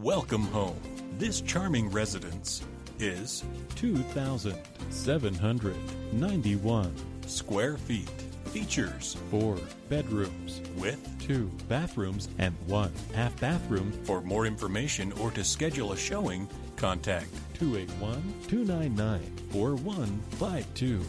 Welcome home. This charming residence is 2,791 square feet. Features 4 bedrooms with 2 bathrooms and 1 half bathroom. For more information or to schedule a showing, contact 281-299-4152.